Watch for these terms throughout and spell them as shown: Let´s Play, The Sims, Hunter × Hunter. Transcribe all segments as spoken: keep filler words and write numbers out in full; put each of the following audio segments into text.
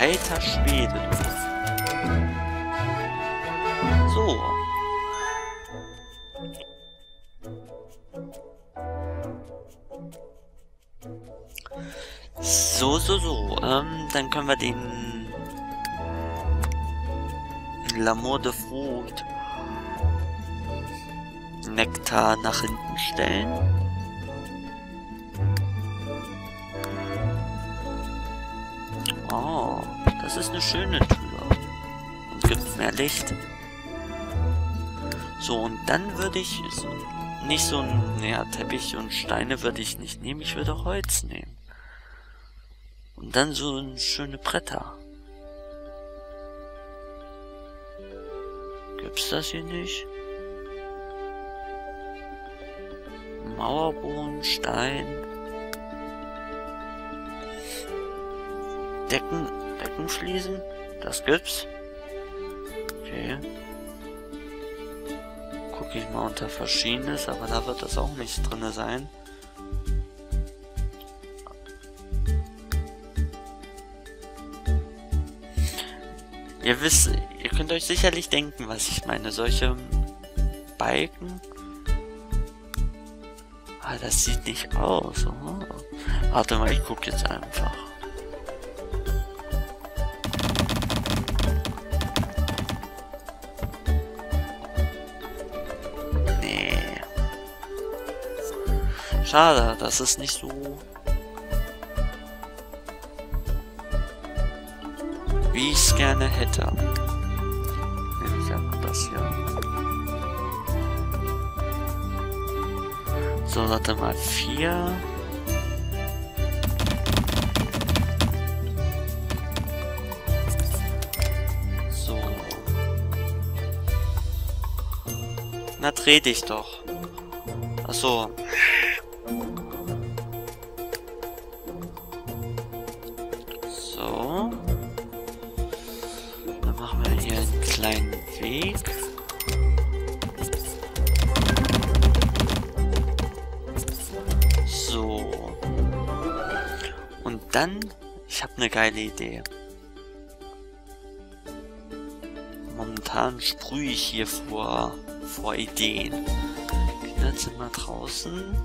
Alter Schwede. So. So, so, so. Ähm, dann können wir den L'amour de Fruit Nektar nach hinten stellen. Oh, das ist eine schöne Tür. Und gibt's mehr Licht. So, und dann würde ich so, nicht so ein ja, Teppich und Steine würde ich nicht nehmen. Ich würde Holz nehmen. Und dann so schöne Bretter. Gibt's das hier nicht? Mauerboden, Stein. Decken, Deckenfliesen? Das gibt's. Okay. Guck ich mal unter Verschiedenes, aber da wird das auch nicht drin sein. Ihr wisst, ihr könnt euch sicherlich denken, was ich meine. Solche Balken. Ah, das sieht nicht aus. Oh. Warte mal, ich gucke jetzt einfach. Nee. Schade, das ist nicht so... wie ich es gerne hätte. Nehme ich einfach das hier. So, warte mal. Vier. So. Na, dreh dich doch. Ach so. So. Machen wir hier einen kleinen Weg. So. Und dann, ich habe eine geile Idee. Momentan sprühe ich hier vor, vor Ideen. Kinderzimmer draußen.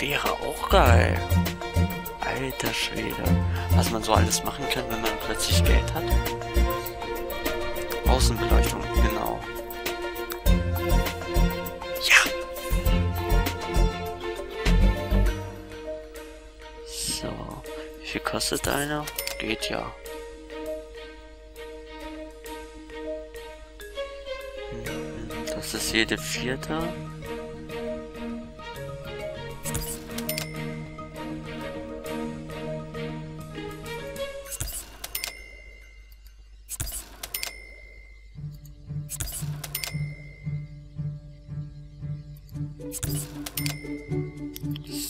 Wäre auch geil. Alter Schwede. Was man so alles machen kann, wenn man plötzlich Geld hat. Außenbeleuchtung, genau. Ja. So. Wie viel kostet einer? Geht ja. Das ist jede vierte.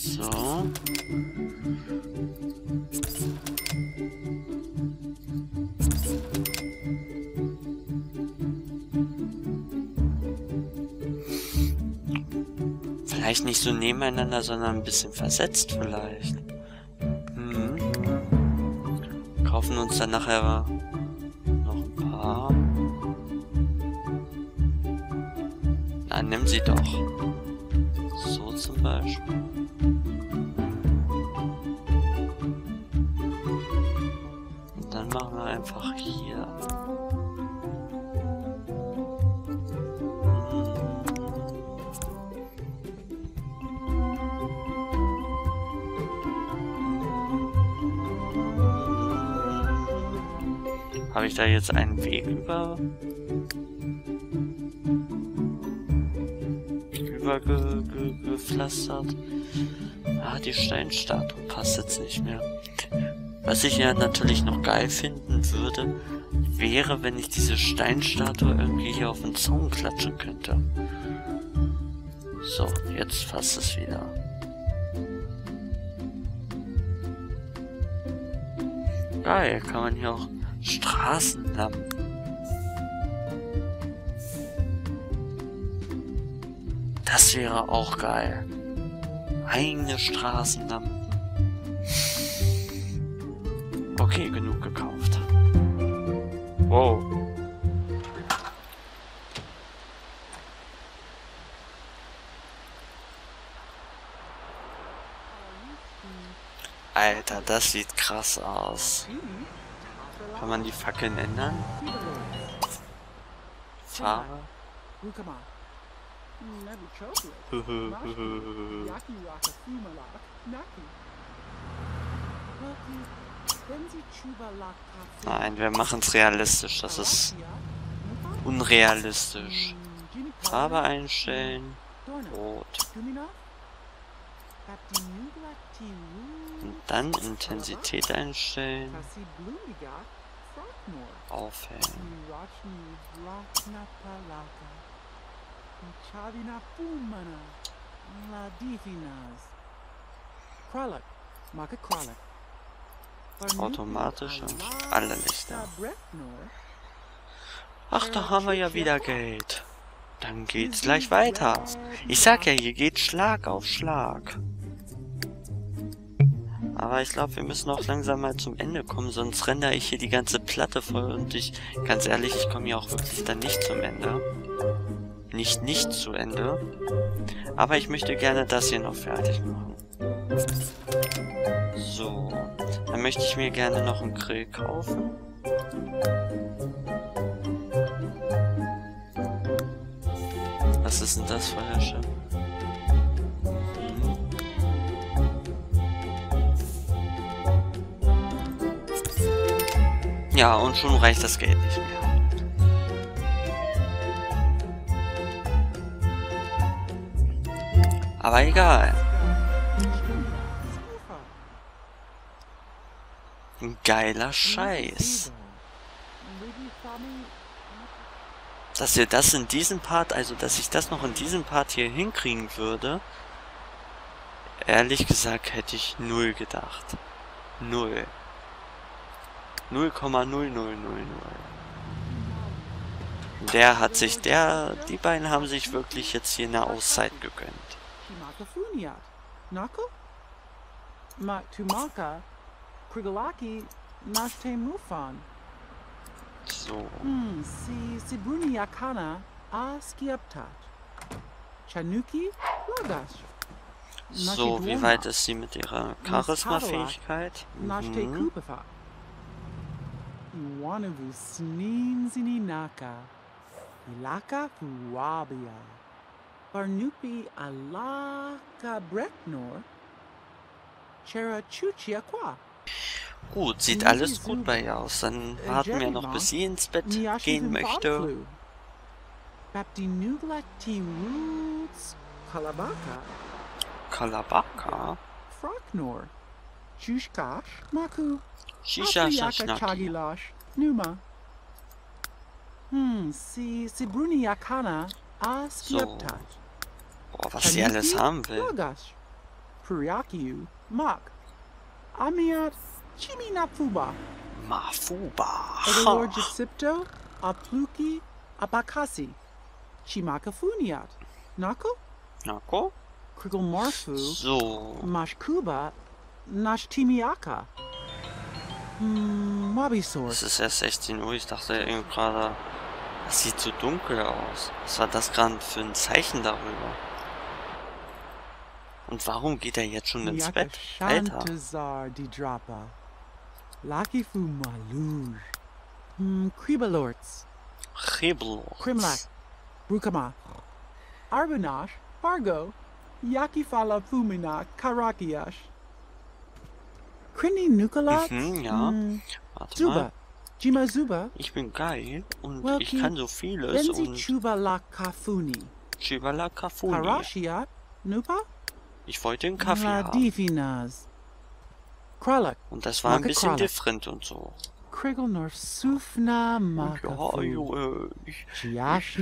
So. Vielleicht nicht so nebeneinander, sondern ein bisschen versetzt vielleicht. Hm. Kaufen uns dann nachher noch ein paar. Na, nimm sie doch. So zum Beispiel. Und dann machen wir einfach hier. Habe ich da jetzt einen Weg über? Ge, ge, gepflastert. Ah, die Steinstatue passt jetzt nicht mehr. Was ich ja natürlich noch geil finden würde, wäre, wenn ich diese Steinstatue irgendwie hier auf den Zaun klatschen könnte. So, jetzt passt es wieder. Geil, kann man hier auch Straßenlampen. Das wäre auch geil. Eigene Straßenlampen. Okay, genug gekauft. Wow. Alter, das sieht krass aus. Kann man die Fackeln ändern? Farbe. Nein, wir machen es realistisch. Das ist unrealistisch. Farbe einstellen. Rot. Und dann Intensität einstellen. Aufhellen. Automatisch und alle Lichter. Ach, da haben wir ja wieder Geld. Dann geht's gleich weiter. Ich sag ja, hier geht Schlag auf Schlag. Aber ich glaube, wir müssen auch langsam mal zum Ende kommen, sonst rendere ich hier die ganze Platte voll und ich, ganz ehrlich, ich komme hier auch wirklich dann nicht zum Ende. Nicht, nicht zu Ende. Aber ich möchte gerne das hier noch fertig machen. So. Dann möchte ich mir gerne noch einen Grill kaufen. Was ist denn das für Herrscher? Hm. Ja, und schon reicht das Geld nicht mehr. Aber egal. Ein geiler Scheiß. Dass wir das in diesem Part, also dass ich das noch in diesem Part hier hinkriegen würde, ehrlich gesagt hätte ich null gedacht. Null. null Komma null null null null. Der hat sich, der, die beiden haben sich wirklich jetzt hier eine Auszeit gegönnt. So. So, wie weit ist sie mit ihrer Charisma-Fähigkeit? Mhm. Barnupi alaka Bretnor Cherachuchia qua. Gut, sieht alles gut bei ihr aus. Dann warten wir noch, bis sie ins Bett gehen möchte. Kalabaka? Shishashnakilash Numa. Hm, si Sibruniakana. So. Boah, was sie alles haben will. Mafuba. Nako? Nako? So. Es ist erst sechzehn Uhr, ich dachte irgendwie gerade... Das sieht so dunkel aus. Was war das gerade für ein Zeichen darüber? Und warum geht er jetzt schon ins Bett? Alter. Mhm, ja. Warte mal. Ich bin geil und Welke, ich kann so vieles und... Chubalakafuni. Chubalakafuni. Ich wollte einen Kaffee haben. Und das war ein bisschen different und so. Sufna ja, jo, ich, ich, ich habe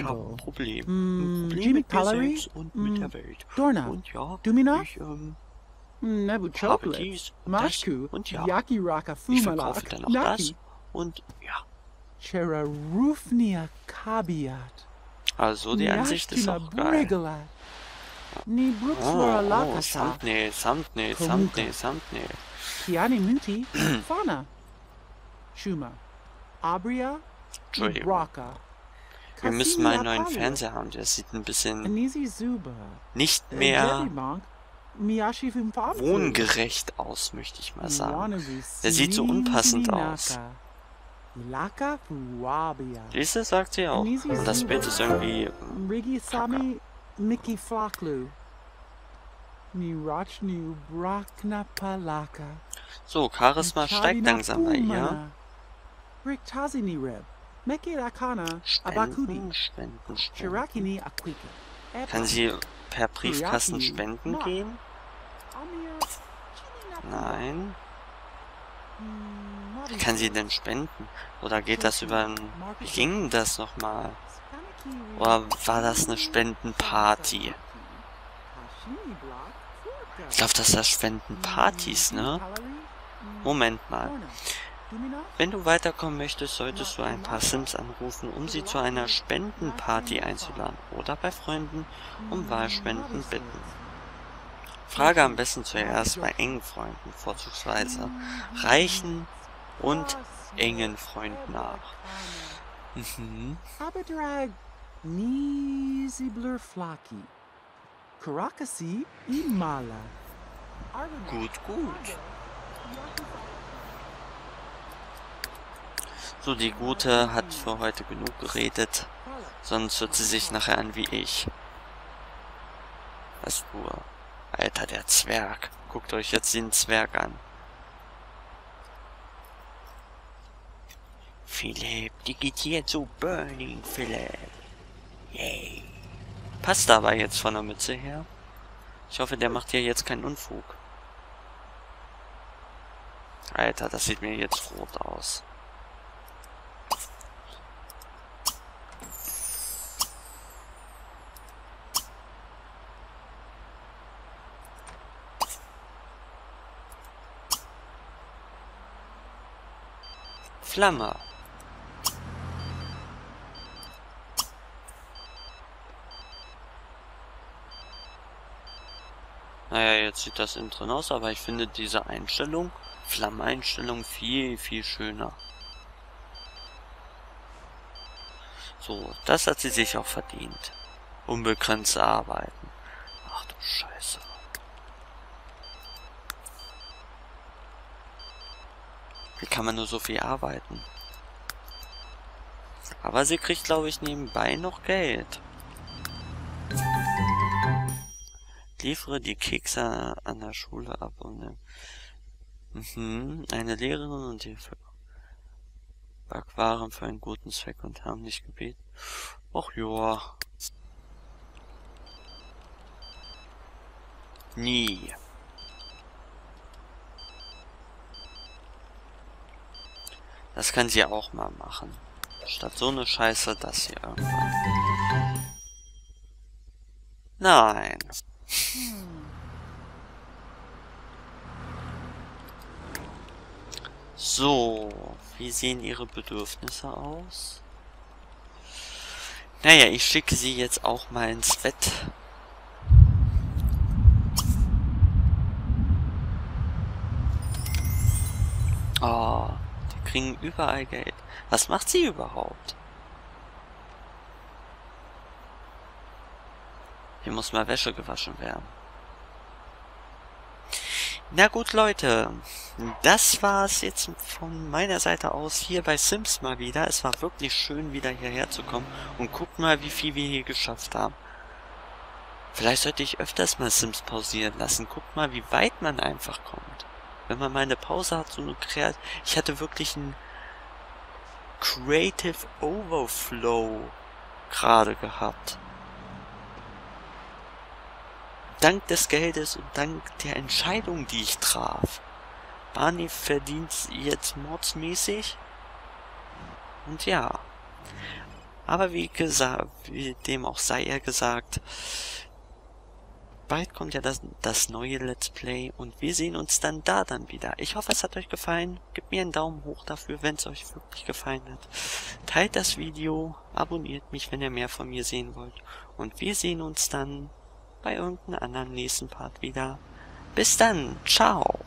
ein Problem. Ein Problem mit mir selbst und mit der Welt. Und ja, ich, ähm... Nebu Chocolate, Mashku, und ja, Yaki Raka Fumalak, dann auch Naki. Das und ja. Cherarufnia Kabiat. Also die Ansicht ist auch geil. Oh, oh, Samtne, Samtne, Samtne, Samtne. Kiani Muti, Fana. Schuma. Abria, Raka. Wir müssen mal einen neuen Fernseher haben, der sieht ein bisschen nicht mehr wohngerecht aus, möchte ich mal sagen. Der sieht so unpassend aus. Diese sagt sie auch. Und das Bild ist irgendwie kacke. Miki Flaklu. Mirachnu Brakna Palaka. So, Charisma steigt langsam bei ihr. Riktazini Reb. Meki Rakana Abakudi. Shirakini Akwika. Kann sie per Briefkasten spenden gehen? Nein. Wie kann sie denn spenden? Oder geht das über ein... Wie ging das nochmal? Oder war das eine Spendenparty? Ich glaube, das sind Spendenpartys, ne? Moment mal. Wenn du weiterkommen möchtest, solltest du ein paar Sims anrufen, um sie zu einer Spendenparty einzuladen. Oder bei Freunden um Wahlspenden bitten. Frage am besten zuerst bei engen Freunden, vorzugsweise reichen und engen Freunden nach. Mhm. Gut, gut. So, die Gute hat für heute genug geredet. Sonst hört sie sich nachher an wie ich. Was du? Alter, der Zwerg. Guckt euch jetzt den Zwerg an. Philipp, die geht hier zu Burning Philipp. Yay. Passt aber jetzt von der Mütze her. Ich hoffe, der macht hier jetzt keinen Unfug. Alter, das sieht mir jetzt rot aus. Flamme. Naja, jetzt sieht das innen drin aus, aber ich finde diese Einstellung, Flammeinstellung, viel, viel schöner. So, das hat sie sich auch verdient. Unbegrenzte Arbeiten. Ach du Scheiße. Wie kann man nur so viel arbeiten? Aber sie kriegt, glaube ich, nebenbei noch Geld. Liefere die Kekse an der Schule ab und mhm, eine Lehrerin und Hilfe. Backwaren für einen guten Zweck und haben nicht gebeten. Och joa. Nie. Das kann sie auch mal machen. Statt so eine Scheiße, das hier irgendwann. Nein. So, wie sehen ihre Bedürfnisse aus? Naja, ich schicke sie jetzt auch mal ins Bett. Oh, die kriegen überall Geld. Was macht sie überhaupt? Hier muss mal Wäsche gewaschen werden. Na gut, Leute. Das war's jetzt von meiner Seite aus hier bei Sims mal wieder. Es war wirklich schön, wieder hierher zu kommen. Und guckt mal, wie viel wir hier geschafft haben. Vielleicht sollte ich öfters mal Sims pausieren lassen. Guckt mal, wie weit man einfach kommt. Wenn man mal eine Pause hat, so eine Kreativ... Ich hatte wirklich einen Creative Overflow gerade gehabt. Dank des Geldes und dank der Entscheidung, die ich traf. Barney verdient jetzt mordsmäßig. Und ja. Aber wie gesagt, wie dem auch sei er gesagt, bald kommt ja das, das neue Let's Play und wir sehen uns dann da dann wieder. Ich hoffe, es hat euch gefallen. Gebt mir einen Daumen hoch dafür, wenn es euch wirklich gefallen hat. Teilt das Video, abonniert mich, wenn ihr mehr von mir sehen wollt. Und wir sehen uns dann bei irgendeinem anderen nächsten Part wieder. Bis dann, ciao!